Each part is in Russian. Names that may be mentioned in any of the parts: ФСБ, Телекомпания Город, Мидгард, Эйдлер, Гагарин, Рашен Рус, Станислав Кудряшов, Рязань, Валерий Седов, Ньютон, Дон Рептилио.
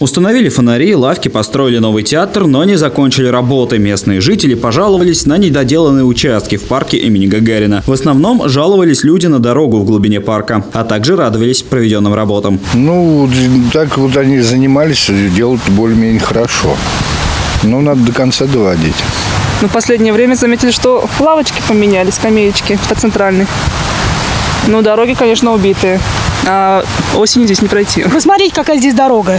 Установили фонари, лавки, построили новый театр, но не закончили работы. Местные жители пожаловались на недоделанные участки в парке имени Гагарина. В основном жаловались люди на дорогу в глубине парка, а также радовались проведенным работам. Ну, так вот они занимались, делают более-менее хорошо. Но надо до конца доводить. Но в последнее время заметили, что лавочки поменяли, скамеечки по центральной. Но дороги, конечно, убитые. А осенью здесь не пройти. Посмотрите, какая здесь дорога.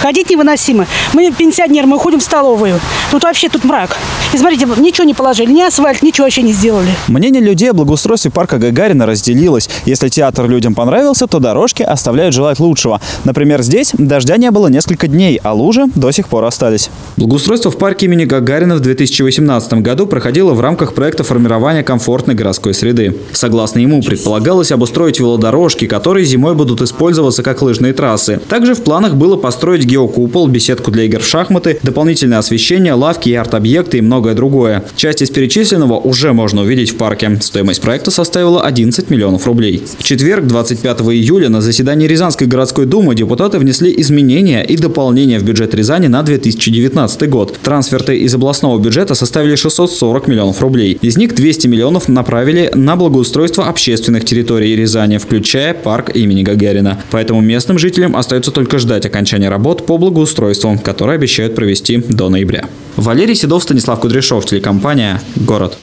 Ходить невыносимо. Мы пенсионеры, мы ходим в столовую. Тут вообще мрак. И смотрите, ничего не положили, ни асфальт, ничего вообще не сделали. Мнение людей о благоустройстве парка Гагарина разделилось. Если театр людям понравился, то дорожки оставляют желать лучшего. Например, здесь дождя не было несколько дней, а лужи до сих пор остались. Благоустройство в парке имени Гагарина в 2018 году проходило в рамках проекта формирования комфортной городской среды. Согласно ему, предполагалось обустроить велодорожки, которые зимой будут использоваться как лыжные трассы. Также в планах было построить геокупол, беседку для игр в шахматы, дополнительное освещение, лавки и арт-объекты и многое другое. Часть из перечисленного уже можно увидеть в парке. Стоимость проекта составила 11 миллионов рублей. В четверг, 25 июля, на заседании Рязанской городской думы депутаты внесли изменения и дополнения в бюджет Рязани на 2019 год. Трансферты из областного бюджета составили 640 миллионов рублей. Из них 200 миллионов направили на благоустройство общественных территорий Рязани, включая парк имени Гагарина. Поэтому местным жителям остается только ждать окончания работы по благоустройству, которые обещают провести до ноября. Валерий Седов, Станислав Кудряшов, телекомпания «Город».